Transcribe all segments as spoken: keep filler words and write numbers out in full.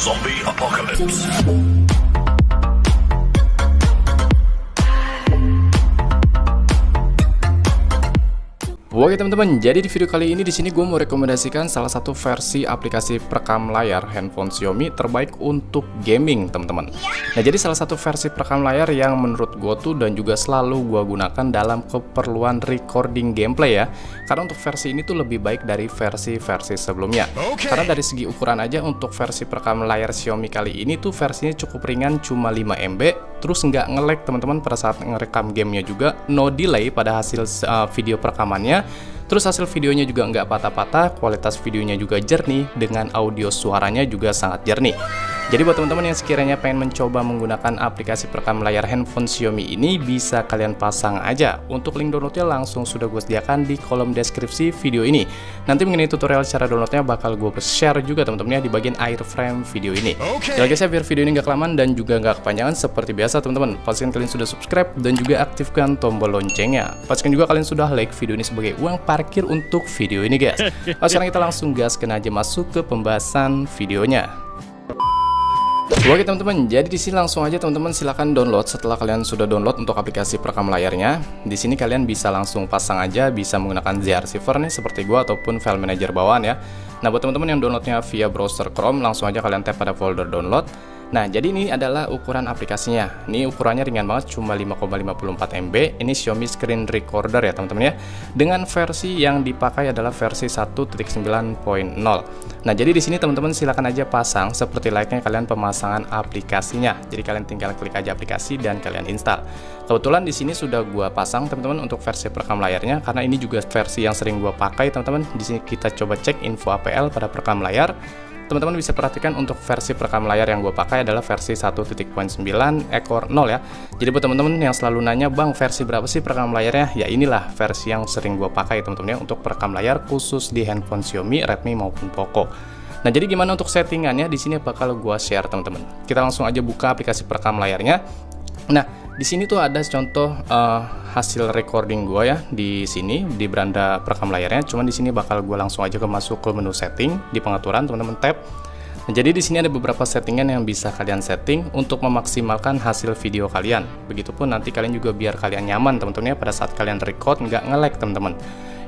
Zombie Apocalypse. Oke teman-teman, jadi di video kali ini di sini gue mau rekomendasikan salah satu versi aplikasi perekam layar handphone Xiaomi terbaik untuk gaming teman-teman. Nah jadi salah satu versi perekam layar yang menurut gue tuh dan juga selalu gue gunakan dalam keperluan recording gameplay ya. Karena untuk versi ini tuh lebih baik dari versi-versi sebelumnya. Okay. Karena dari segi ukuran aja untuk versi perekam layar Xiaomi kali ini tuh versinya cukup ringan, cuma lima megabyte. Terus nggak nge-lag teman-teman pada saat ngerekam gamenya juga, no delay pada hasil uh, video perekamannya. Terus hasil videonya juga nggak patah-patah, kualitas videonya juga jernih, dengan audio suaranya juga sangat jernih. Jadi buat teman-teman yang sekiranya pengen mencoba menggunakan aplikasi perekam layar handphone Xiaomi ini, bisa kalian pasang aja. Untuk link downloadnya langsung sudah gue sediakan di kolom deskripsi video ini. Nanti mengenai tutorial cara downloadnya bakal gue share juga teman-teman ya di bagian airframe video ini. Oke okay. Guys ya, biar video ini gak kelamaan dan juga gak kepanjangan, seperti biasa teman-teman, pastikan kalian sudah subscribe dan juga aktifkan tombol loncengnya. Pastikan juga kalian sudah like video ini sebagai uang parkir untuk video ini guys. Nah, sekarang kita langsung gaskan aja masuk ke pembahasan videonya. Oke teman-teman, jadi di sini langsung aja teman-teman silahkan download. Setelah kalian sudah download untuk aplikasi perekam layarnya, di sini kalian bisa langsung pasang aja, bisa menggunakan Z R Sifer nih seperti gua ataupun file manager bawaan ya. Nah buat teman-teman yang downloadnya via browser Chrome, langsung aja kalian tap pada folder download. Nah jadi ini adalah ukuran aplikasinya. Ini ukurannya ringan banget, cuma lima koma lima empat megabyte. Ini Xiaomi Screen Recorder ya teman-teman ya. Dengan versi yang dipakai adalah versi satu titik sembilan titik nol. Nah jadi di sini teman-teman silahkan aja pasang seperti layaknya kalian pemasangan aplikasinya. Jadi kalian tinggal klik aja aplikasi dan kalian install. Kebetulan di sini sudah gua pasang teman-teman untuk versi perekam layarnya, karena ini juga versi yang sering gua pakai teman-teman. Di sini kita coba cek info A P L pada perekam layar. Teman-teman bisa perhatikan untuk versi perekam layar yang gue pakai adalah versi satu titik sembilan ekor nol ya. Jadi buat teman-teman yang selalu nanya, bang versi berapa sih perekam layarnya? Ya inilah versi yang sering gue pakai teman-teman ya untuk perekam layar khusus di handphone Xiaomi, Redmi maupun Poco. Nah jadi gimana untuk settingannya di sini bakal gue share teman-teman. Kita langsung aja buka aplikasi perekam layarnya. Nah di sini tuh ada contoh uh, hasil recording gue ya di sini di beranda perekam layarnya. Cuman di sini bakal gue langsung aja ke masuk ke menu setting di pengaturan teman-teman tab. Nah, jadi di sini ada beberapa settingan yang bisa kalian setting untuk memaksimalkan hasil video kalian. Begitupun nanti kalian juga biar kalian nyaman teman-teman ya pada saat kalian record nggak nge-lag teman-teman.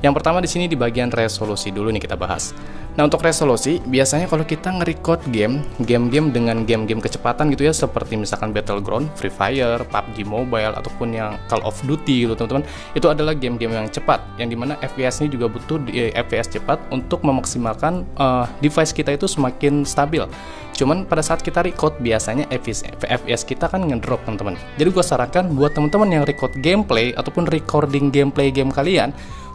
Yang pertama di sini di bagian resolusi dulu nih kita bahas. Nah untuk resolusi biasanya kalau kita nge-record game, game-game dengan game-game kecepatan gitu ya, seperti misalkan Battleground, Free Fire, P U B G Mobile ataupun yang Call of Duty gitu teman-teman, itu adalah game-game yang cepat, yang dimana F P S-nya juga butuh eh, F P S cepat untuk memaksimalkan eh, device kita itu semakin stabil. Cuman pada saat kita record biasanya F P S kita kan ngedrop teman-teman. Jadi gue sarankan buat teman-teman yang record gameplay ataupun recording gameplay game kalian,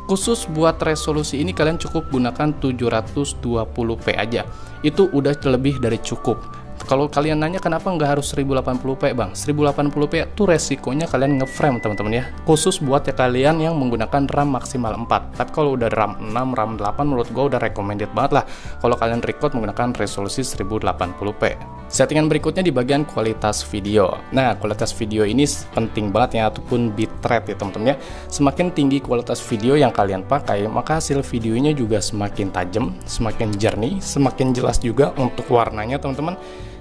khusus buat resolusi ini kalian cukup gunakan tujuh ratus dua puluh p aja. Itu udah lebih dari cukup. Kalau kalian nanya kenapa nggak harus seribu delapan puluh p bang, seribu delapan puluh p tuh resikonya kalian ngeframe teman-teman ya. Khusus buat ya kalian yang menggunakan RAM maksimal empat. Tapi kalau udah RAM enam, RAM delapan menurut gua udah recommended banget lah kalau kalian record menggunakan resolusi seribu delapan puluh p. Settingan berikutnya di bagian kualitas video. Nah kualitas video ini penting banget ya, ataupun bitrate ya teman-teman ya. Semakin tinggi kualitas video yang kalian pakai, maka hasil videonya juga semakin tajam, semakin jernih, semakin jelas juga untuk warnanya teman-teman.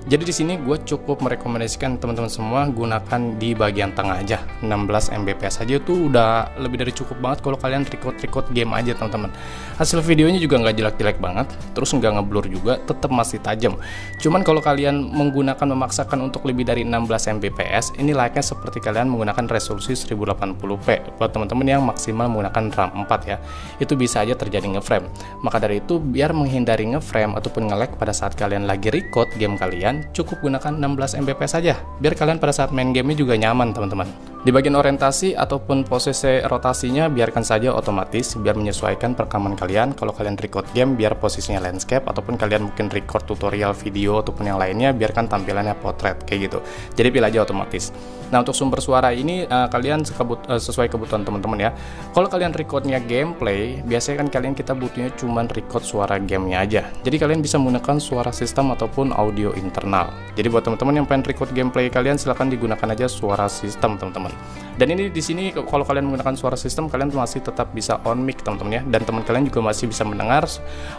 Jadi di sini gue cukup merekomendasikan teman-teman semua gunakan di bagian tengah aja, enam belas megabits aja tuh udah lebih dari cukup banget kalau kalian record-record game aja teman-teman. Hasil videonya juga nggak jelek-jelek banget, terus nggak ngeblur juga, tetap masih tajam. Cuman kalau kalian menggunakan memaksakan untuk lebih dari enam belas megabits, ini layaknya seperti kalian menggunakan resolusi seribu delapan puluh p. Buat teman-teman yang maksimal menggunakan RAM empat ya, itu bisa aja terjadi ngeframe. Maka dari itu biar menghindari ngeframe ataupun nge-lag pada saat kalian lagi record game kalian, cukup gunakan enam belas megabits saja biar kalian pada saat main gamenya juga nyaman teman-teman. Di bagian orientasi ataupun posisi rotasinya biarkan saja otomatis biar menyesuaikan perekaman kalian. Kalau kalian record game biar posisinya landscape, ataupun kalian mungkin record tutorial video ataupun yang lainnya biarkan tampilannya portrait kayak gitu. Jadi pilih aja otomatis. Nah untuk sumber suara ini uh, kalian sekebut, uh, sesuai kebutuhan teman-teman ya. Kalau kalian recordnya gameplay biasanya kan kalian kita butuhnya cuman record suara gamenya aja. Jadi kalian bisa menggunakan suara sistem ataupun audio internal. Jadi buat teman-teman yang pengen record gameplay kalian silahkan digunakan aja suara sistem teman-teman. Dan ini di sini kalau kalian menggunakan suara sistem, kalian masih tetap bisa on mic teman-teman ya, dan teman kalian juga masih bisa mendengar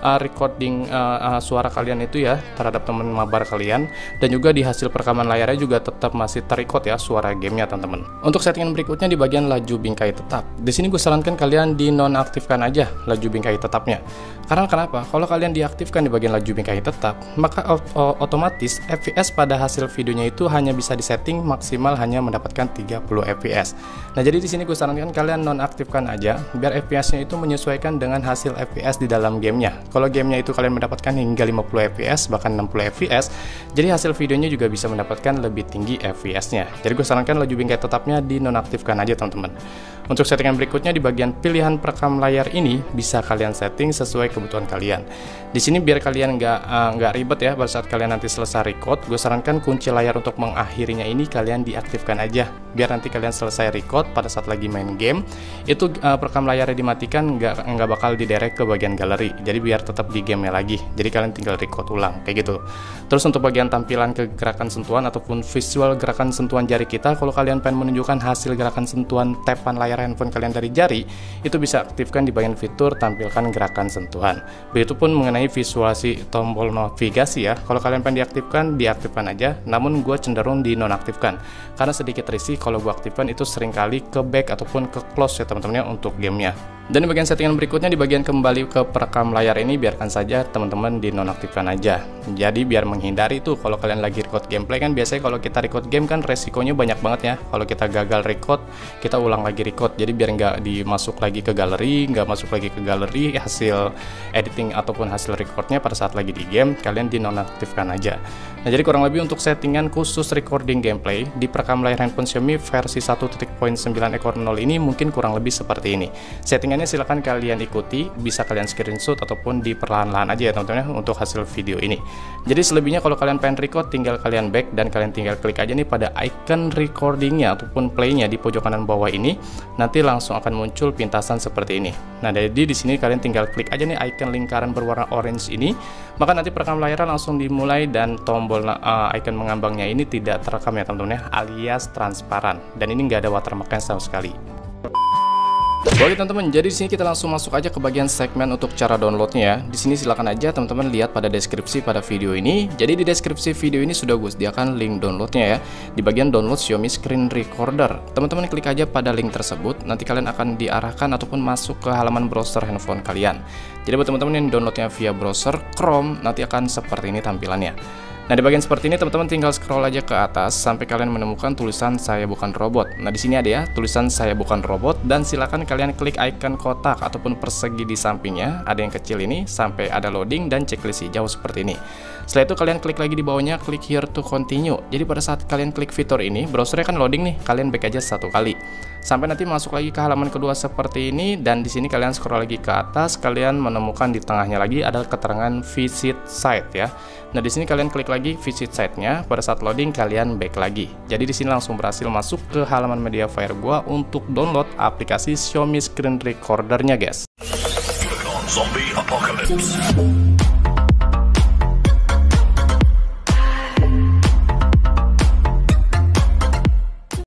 uh, recording uh, uh, suara kalian itu ya terhadap teman mabar kalian, dan juga di hasil perekaman layarnya juga tetap masih terrecord ya suara gamenya teman-teman. Untuk settingan berikutnya di bagian laju bingkai tetap, di sini gue sarankan kalian dinonaktifkan aja laju bingkai tetapnya. Karena kenapa? Kalau kalian diaktifkan di bagian laju bingkai tetap, maka otomatis F P S pada hasil videonya itu hanya bisa disetting maksimal hanya mendapatkan tiga puluh F P S. Nah, jadi di sini gue sarankan kalian nonaktifkan aja biar F P S-nya itu menyesuaikan dengan hasil F P S di dalam gamenya. Kalau gamenya itu kalian mendapatkan hingga lima puluh F P S bahkan enam puluh F P S, jadi hasil videonya juga bisa mendapatkan lebih tinggi F P S-nya. Jadi gue sarankan laju bingkai tetapnya dinonaktifkan aja teman-teman. Untuk settingan berikutnya di bagian pilihan perekam layar ini bisa kalian setting sesuai kebutuhan kalian. Di sini biar kalian nggak nggak uh, ribet ya pada saat kalian nanti selesai record, gue sarankan kunci layar untuk mengakhirinya ini kalian diaktifkan aja biar nanti kalian selesai record pada saat lagi main game itu uh, perekam layarnya dimatikan, nggak nggak bakal diderek ke bagian galeri, jadi biar tetap di gamenya lagi, jadi kalian tinggal record ulang kayak gitu. Terus untuk bagian tampilan kegerakan sentuhan ataupun visual gerakan sentuhan jari kita, kalau kalian pengen menunjukkan hasil gerakan sentuhan tapan layar handphone kalian dari jari, itu bisa aktifkan di bagian fitur tampilkan gerakan sentuhan. Begitupun mengenai visualisasi tombol navigasi ya, kalau kalian pengen diaktifkan diaktifkan aja, namun gue cenderung dinonaktifkan karena sedikit risih kalau gue aktifkan itu seringkali ke back ataupun ke close ya teman-teman ya untuk gamenya. Dan di bagian settingan berikutnya di bagian kembali ke perekam layar ini biarkan saja teman-teman dinonaktifkan aja. Jadi biar menghindari tuh kalau kalian lagi record gameplay kan biasanya kalau kita record game kan resikonya banyak banget ya. Kalau kita gagal record, kita ulang lagi record. Jadi biar nggak dimasuk lagi ke galeri, nggak masuk lagi ke galeri hasil editing ataupun hasil recordnya pada saat lagi di game, kalian dinonaktifkan aja. Nah jadi kurang lebih untuk settingan khusus recording gameplay di perekam layar handphone Xiaomi versi satu titik nol ini mungkin kurang lebih seperti ini. Settingan silahkan kalian ikuti, bisa kalian screenshot ataupun di perlahan-lahan aja ya teman-teman untuk hasil video ini. Jadi selebihnya kalau kalian pengen record tinggal kalian back dan kalian tinggal klik aja nih pada icon recordingnya ataupun playnya di pojok kanan bawah ini, nanti langsung akan muncul pintasan seperti ini. Nah jadi di sini kalian tinggal klik aja nih icon lingkaran berwarna orange ini, maka nanti perekam layar langsung dimulai dan tombol uh, icon mengambangnya ini tidak terekam ya teman-teman ya, alias transparan, dan ini nggak ada watermarknya sama sekali. Oke teman-teman, jadi di sini kita langsung masuk aja ke bagian segmen untuk cara downloadnya ya. Di sini silakan aja teman-teman lihat pada deskripsi pada video ini. Jadi di deskripsi video ini sudah gue sediakan link downloadnya ya. Di bagian download Xiaomi Screen Recorder, teman-teman klik aja pada link tersebut. Nanti kalian akan diarahkan ataupun masuk ke halaman browser handphone kalian. Jadi buat teman-teman yang downloadnya via browser Chrome, nanti akan seperti ini tampilannya. Nah di bagian seperti ini teman-teman tinggal scroll aja ke atas sampai kalian menemukan tulisan saya bukan robot. Nah di sini ada ya tulisan saya bukan robot, dan silakan kalian klik icon kotak ataupun persegi di sampingnya, ada yang kecil ini sampai ada loading dan checklist hijau seperti ini. Setelah itu kalian klik lagi di bawahnya klik here to continue. Jadi pada saat kalian klik fitur ini browsernya kan loading nih, kalian back aja satu kali sampai nanti masuk lagi ke halaman kedua seperti ini, dan di sini kalian scroll lagi ke atas, kalian menemukan di tengahnya lagi ada keterangan visit site ya. Nah di sini kalian klik lagi visit site-nya, pada saat loading kalian back lagi. Jadi di sini langsung berhasil masuk ke halaman MediaFire gua untuk download aplikasi Xiaomi Screen Recorder-nya guys.